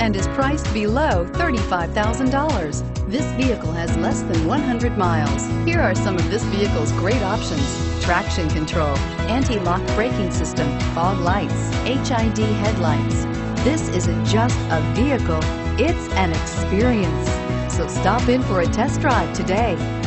and is priced below $35,000. This vehicle has less than 100 miles. Here are some of this vehicle's great options: traction control, anti-lock braking system, fog lights, HID headlights. This isn't just a vehicle, it's an experience. So stop in for a test drive today.